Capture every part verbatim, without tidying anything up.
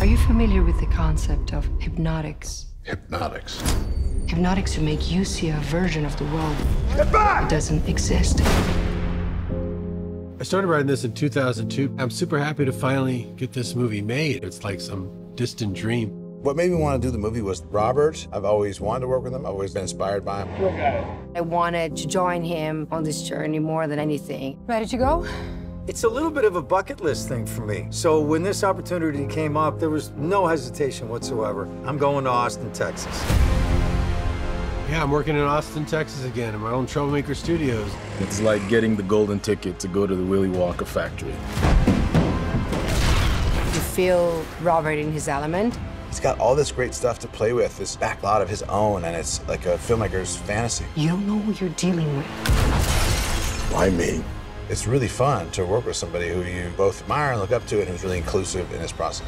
Are you familiar with the concept of hypnotics? Hypnotics? Hypnotics to make you see a version of the world that doesn't exist. I started writing this in two thousand two. I'm super happy to finally get this movie made. It's like some distant dream. What made me want to do the movie was Robert. I've always wanted to work with him. I've always been inspired by him. Okay. I wanted to join him on this journey more than anything. Ready to go? It's a little bit of a bucket list thing for me. So when this opportunity came up, there was no hesitation whatsoever. I'm going to Austin, Texas. Yeah, I'm working in Austin, Texas again, in my own Troublemaker Studios. It's like getting the golden ticket to go to the Willy Wonka factory. You feel Robert in his element. He's got all this great stuff to play with, this back lot of his own, and it's like a filmmaker's fantasy. You don't know who you're dealing with. Why me? It's really fun to work with somebody who you both admire and look up to and who's really inclusive in his process.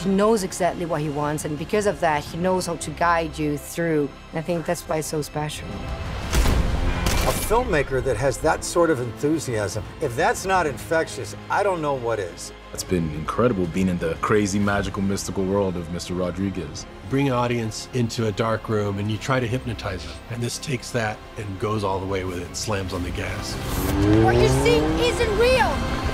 He knows exactly what he wants, and because of that, he knows how to guide you through. And I think that's why it's so special. A filmmaker that has that sort of enthusiasm, if that's not infectious, I don't know what is. It's been incredible being in the crazy, magical, mystical world of Mister Rodriguez. Bring an audience into a dark room and you try to hypnotize them. And this takes that and goes all the way with it and slams on the gas. What you see isn't real!